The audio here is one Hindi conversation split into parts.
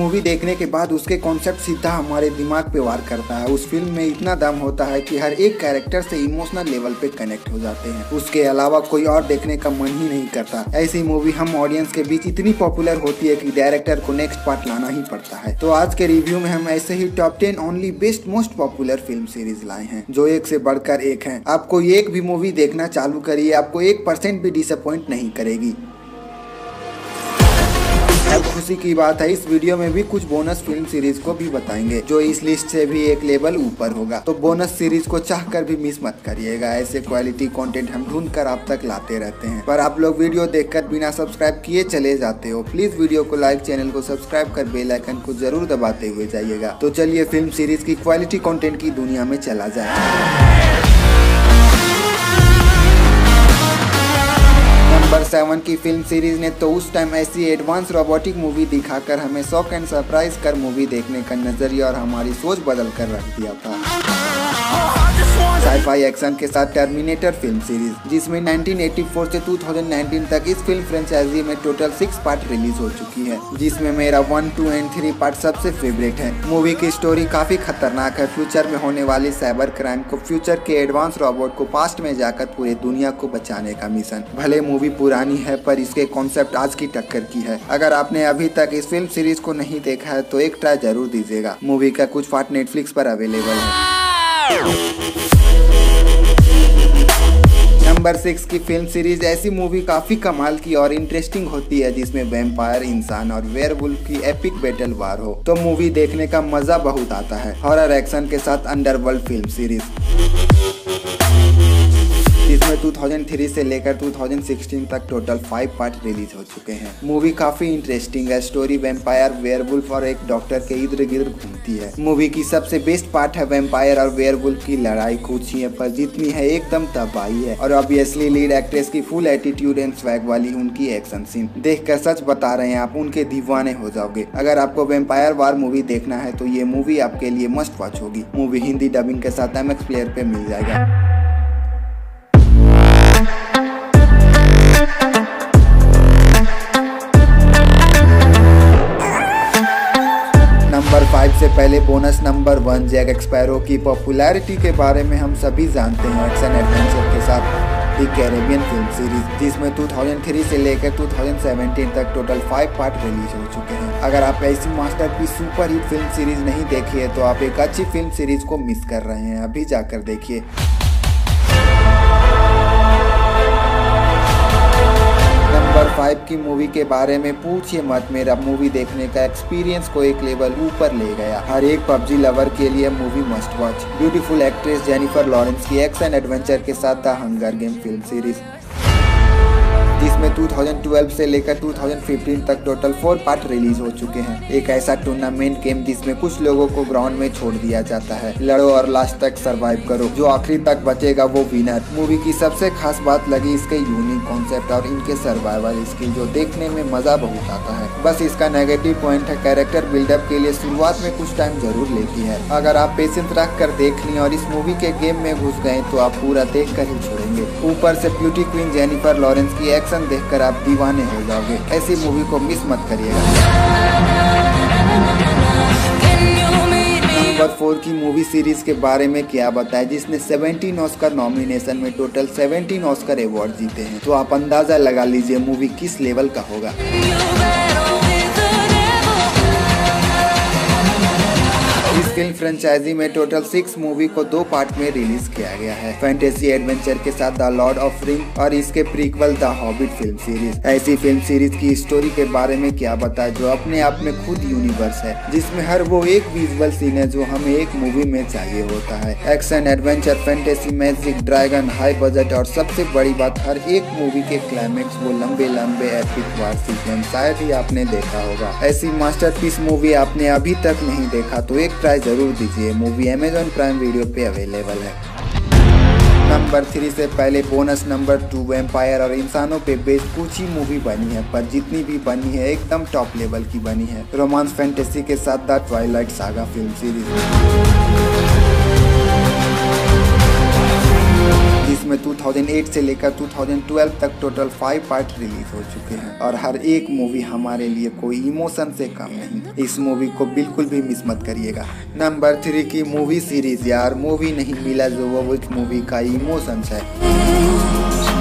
मूवी देखने के बाद उसके कॉन्सेप्ट सीधा हमारे दिमाग पे वार करता है। उस फिल्म में इतना दम होता है कि हर एक कैरेक्टर से इमोशनल लेवल पे कनेक्ट हो जाते हैं, उसके अलावा कोई और देखने का मन ही नहीं करता। ऐसी मूवी हम ऑडियंस के बीच इतनी पॉपुलर होती है कि डायरेक्टर को नेक्स्ट पार्ट लाना ही पड़ता है। तो आज के रिव्यू में हम ऐसे ही top 10 only best most popular film series लाए हैं जो एक से बढ़कर एक हैं। आपको एक भी मूवी देखना चालू करिए, आपको 1% भी डिसअपॉइंट नहीं करेगी। अब खुशी की बात है, इस वीडियो में भी कुछ बोनस फिल्म सीरीज को भी बताएंगे जो इस लिस्ट से भी एक लेवल ऊपर होगा, तो बोनस सीरीज को चाहकर भी मिस मत करिएगा। ऐसे क्वालिटी कंटेंट हम ढूंढ कर आप तक लाते रहते हैं, पर आप लोग वीडियो देखकर बिना सब्सक्राइब किए चले जाते हो। प्लीज वीडियो को लाइक, चैनल को सब्सक्राइब कर बेल आइकन को जरूर दबाते हुए जाइएगा। तो चलिए फिल्म सीरीज की क्वालिटी कंटेंट की दुनिया में चला जाए। 7 की फिल्म सीरीज ने तो उस टाइम ऐसी एडवांस रोबोटिक मूवी दिखाकर हमें शॉक एंड सरप्राइज कर मूवी देखने का नजरिया और हमारी सोच बदल कर रख दिया था। साइफाई एक्शन के साथ टर्मिनेटर फिल्म सीरीज, जिसमें 1984 से 2019 तक इस फिल्म फ्रेंचाइजी में टोटल 6 पार्ट रिलीज हो चुकी है, जिसमें मेरा 1, 2 एंड 3 पार्ट सबसे फेवरेट है। मूवी की स्टोरी काफी खतरनाक है। फ्यूचर में होने वाले साइबर क्राइम को फ्यूचर के एडवांस रोबोट को पास्ट में जाकर पूरी दुनिया को बचाने का मिशन। भले मूवी पुरानी है पर इसके कॉन्सेप्ट आज की टक्कर की है। अगर आपने अभी तक इस फिल्म सीरीज को नहीं देखा है तो एक ट्राई जरूर दीजिएगा। मूवी का कुछ पार्ट नेटफ्लिक्स पर अवेलेबल है। नंबर 6 की फिल्म सीरीज ऐसी मूवी काफी कमाल की और इंटरेस्टिंग होती है जिसमें वैम्पायर, इंसान और वेयरवुल्फ की एपिक बैटल वार हो, तो मूवी देखने का मजा बहुत आता है। हॉरर एक्शन के साथ अंडरवर्ल्ड फिल्म सीरीज, जिसमें 2003 से लेकर 2016 तक टोटल 5 पार्ट रिलीज हो चुके हैं। मूवी काफी इंटरेस्टिंग है। स्टोरी वैम्पायर, वेयरवुल्फ और एक डॉक्टर के इर्द गिर्द घूमती है। मूवी की सबसे बेस्ट पार्ट है वैम्पायर और वेयरवुल्फ की लड़ाई। खुशियाँ पर जितनी है एकदम तबाही है, और ऑब्वियसली लीड एक्ट्रेस की फुल एटीट्यूड एंड स्वैग वाली उनकी एक्शन सीन देख कर सच बता रहे हैं आप, उनके दीवाने हो जाओगे। अगर आपको वैम्पायर वार मूवी देखना है तो ये मूवी आपके लिए मस्ट वॉच होगी। मूवी हिंदी डबिंग के साथ MX प्लेयर पे मिल जाएगा। नंबर 5 से पहले बोनस नंबर 1 जैक एक्सपैरो की पॉपुलैरिटी के बारे में हम सभी जानते हैं। एक्शन एडवेंचर के साथ द कैरेबियन फिल्म सीरीज, जिसमें 2003 से लेकर 2017 तक टोटल 5 पार्ट रिलीज हो चुके हैं। अगर आप ऐसी masterpiece super hit film series नहीं देखी है तो आप एक अच्छी फिल्म सीरीज को मिस कर रहे हैं। अभी जाकर देखिए। नंबर 5 की मूवी के बारे में पूछिए मत, मेरा मूवी देखने का एक्सपीरियंस को एक लेवल ऊपर ले गया। हर एक पबजी लवर के लिए movie must watch. Beautiful actress Jennifer Lawrence की एक्शन एडवेंचर के साथ the hunger game film series, जिसमें 2012 से लेकर 2015 तक टोटल 4 पार्ट रिलीज हो चुके हैं। एक ऐसा टूर्नामेंट गेम जिसमें कुछ लोगों को ग्राउंड में छोड़ दिया जाता है। लड़ो और लास्ट तक सरवाइव करो, जो आखिरी तक बचेगा वो विनर। मूवी की सबसे खास बात लगी इसके यूनिक कॉन्सेप्ट और इनके सर्वाइवल स्किल, जो देखने में मजा बहुत आता है। बस इसका नेगेटिव पॉइंट है कैरेक्टर बिल्डअप के लिए शुरुआत में कुछ टाइम जरूर लेती है। अगर आप पेशेंस रख कर देख लें और इस मूवी के गेम में घुस गए तो आप पूरा देख कर ही छोड़ेंगे। ऊपर से ब्यूटी क्वीन जेनिफर लॉरेंस की एक्शन देखकर आप दीवाने हो जाओगे। ऐसी मूवी को मिस मत करिएगा। नंबर 4 की मूवी सीरीज के बारे में क्या बताएं, जिसने 17 ऑस्कर नॉमिनेशन में टोटल 17 ऑस्कर अवार्ड जीते हैं, तो आप अंदाजा लगा लीजिए मूवी किस लेवल का होगा। इस फिल्म फ्रेंचाइजी में टोटल 6 मूवी को 2 पार्ट में रिलीज किया गया है। फैंटेसी एडवेंचर के साथ द लॉर्ड ऑफ रिंग और इसके prequel the hobbit film series. ऐसी फिल्म सीरीज की स्टोरी के बारे में क्या बताएं, जो अपने आप में खुद यूनिवर्स है, जिसमें हर वो एक विजुअल सीन है जो हमें एक मूवी में चाहिए होता है। Action, adventure, fantasy, magic, dragon, high budget और सबसे बड़ी बात हर एक मूवी के क्लाइमेक्स, वो लंबे लंबे एपिक वार सीक्वेंस शायद ही आपने देखा होगा। ऐसी मास्टरपीस मूवी आपने अभी तक नहीं देखा तो एक ट्राई जरूर दीजिए। मूवी Amazon प्राइम वीडियो पे अवेलेबल है। नंबर 3 से पहले बोनस नंबर 2 वैम्पायर और इंसानों पे बेस्ड कुछ ही मूवी बनी है, पर जितनी भी बनी है एकदम टॉप लेवल की बनी है। रोमांस फैंटेसी के साथ the Twilight saga film series, जिसमें 2000 2008 से लेकर 2012 तक टोटल 5 पार्ट रिलीज हो चुके हैं और हर एक मूवी हमारे लिए कोई इमोशन से कम नहीं। इस मूवी को बिल्कुल भी मिस मत करिएगा। नंबर 3 की मूवी सीरीज यार मूवी नहीं मिला जोवोविच मूवी का इमोशंस है।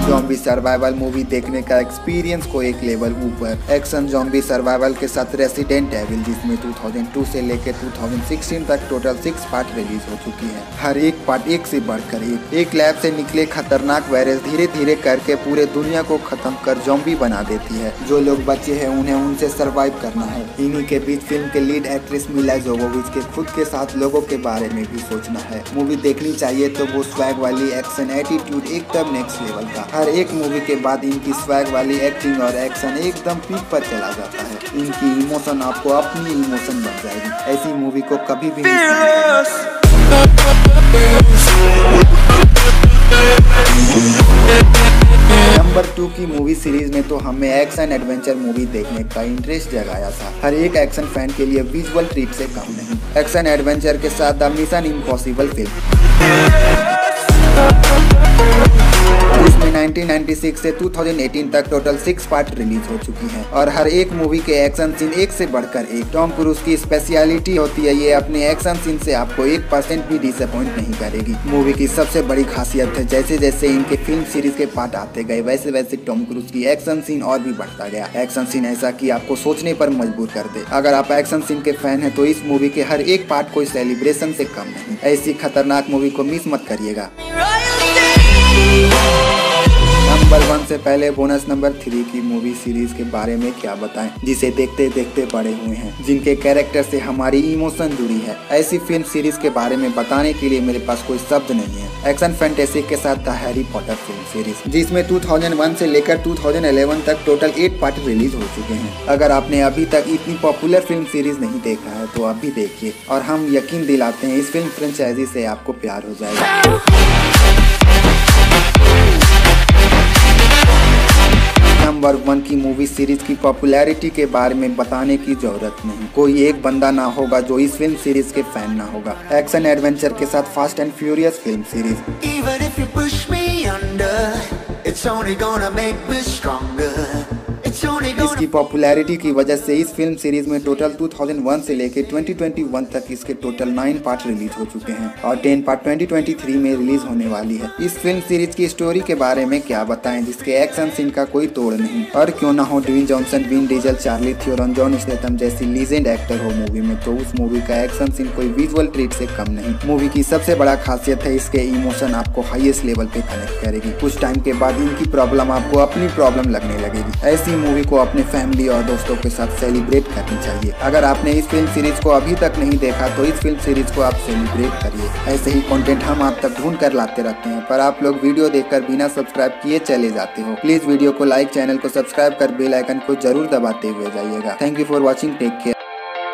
जॉम्बी सर्वाइवल मूवी देखने का एक्सपीरियंस को एक लेवल ऊपर। एक्शन जॉम्बी सर्वाइवल के साथ रेसिडेंट एविल जिसमें 2002 से लेकर 2016 तक टोटल 6 पार्ट रिलीज हो चुकी है। हर एक पार्ट एक से बढ़कर एक लैब से निकले खतरनाक वायरस धीरे धीरे करके पूरे दुनिया को खत्म कर जॉम्बी बना देती है। जो लोग बचे हैं उन्हें उनसे सर्वाइव करना है। इन्हीं के बीच फिल्म के लीड एक्ट्रेस मिला जोवोविच के खुद के साथ लोगों के बारे में भी सोचना है। मूवी देखनी चाहिए तो वो स्वैग वाली एक्शन एटीट्यूड एकदम नेक्स्ट लेवल का। हर एक मूवी के बाद इनकी स्वैग वाली एक्टिंग और एक्शन एकदम पीक पर चला जाता है। इनकी इमोशन आपको अपनी इमोशन बन जाएगी। ऐसी मूवी को कभी भी नहीं। नंबर 2 की मूवी सीरीज में तो हमें एक्शन एडवेंचर मूवी देखने का इंटरेस्ट जगाया था। हर एक एक्शन फैन के लिए विजुअल ट्रीट से कम नहीं। एक्शन एडवेंचर के साथ द मिशन इम्पॉसिबल फिल्म 1996 से 2018 तक टोटल 6 पार्ट रिलीज हो चुकी है और हर एक मूवी के एक्शन सीन एक से बढ़कर एक। टॉम क्रूज की स्पेशलिटी होती है ये अपने एक्शन सीन से आपको 1% भी डिसअपॉइंट नहीं करेगी। मूवी की सबसे बड़ी खासियत है जैसे जैसे इनके फिल्म सीरीज के पार्ट आते गए वैसे वैसे टॉम क्रूज की एक्शन सीन और भी बढ़ता गया। एक्शन सीन ऐसा कि आपको सोचने पर मजबूर कर दे। अगर आप एक्शन सीन के फैन है तो इस मूवी के हर एक पार्ट कोई सेलिब्रेशन से कम नहीं। ऐसी खतरनाक मूवी को मिस मत करिएगा। नंबर 1 से पहले बोनस नंबर 3 की मूवी सीरीज के बारे में क्या बताएं जिसे देखते देखते बड़े हुए हैं, जिनके कैरेक्टर से हमारी इमोशन जुड़ी है। ऐसी फिल्म सीरीज के बारे में बताने के लिए मेरे पास कोई शब्द नहीं है। एक्शन फैंटेसी के साथ था हैरी पॉटर फिल्म सीरीज जिसमें 2001 से लेकर 2011 तक टोटल 8 पार्ट रिलीज हो चुके हैं। अगर आपने अभी तक इतनी पॉपुलर फिल्म सीरीज नहीं देखा है तो अभी देखिए और हम यकीन दिलाते हैं इस फिल्म फ्रेंचाइजी से आपको प्यार हो जाएगा। नंबर 1 की मूवी सीरीज की पॉपुलैरिटी के बारे में बताने की जरूरत नहीं। कोई एक बंदा ना होगा जो इस फिल्म सीरीज के फैन ना होगा। एक्शन एडवेंचर के साथ fast and furious film series इसकी पॉपुलैरिटी की वजह से इस फिल्म सीरीज में टोटल 2001 से लेकर 2021 तक इसके टोटल 9 पार्ट रिलीज हो चुके हैं और 10 पार्ट 2023 में रिलीज होने वाली है। इस फिल्म सीरीज की स्टोरी के बारे में क्या बताएं जिसके एक्शन सीन का कोई तोड़ नहीं। और क्यों ना हो Dwayne Johnson, Vin Diesel, Charlie Theron, John Statham जैसी लीजेंड एक्टर हो मूवी में तो उस मूवी का एक्शन सीन कोई विजुअल ट्रीट से कम नहीं। मूवी की सबसे बड़ा खासियत है इसके इमोशन आपको हाईएस्ट लेवल पे कनेक्ट करेगी। कुछ टाइम के बाद इनकी प्रॉब्लम आपको अपनी प्रॉब्लम लगने लगेगी। ऐसी मूवी को अपने फैमिली और दोस्तों के साथ सेलिब्रेट करनी चाहिए। अगर आपने इस फिल्म सीरीज को अभी तक नहीं देखा तो इस फिल्म सीरीज को आप सेलिब्रेट करिए। ऐसे ही कंटेंट हम आप तक ढूंढ कर लाते रहते हैं पर आप लोग वीडियो देखकर बिना सब्सक्राइब किए चले जाते हो। प्लीज वीडियो को लाइक, चैनल को सब्सक्राइब कर बेल आइकन को जरूर दबाते हुए जाइएगा। Thank you for watching, take care.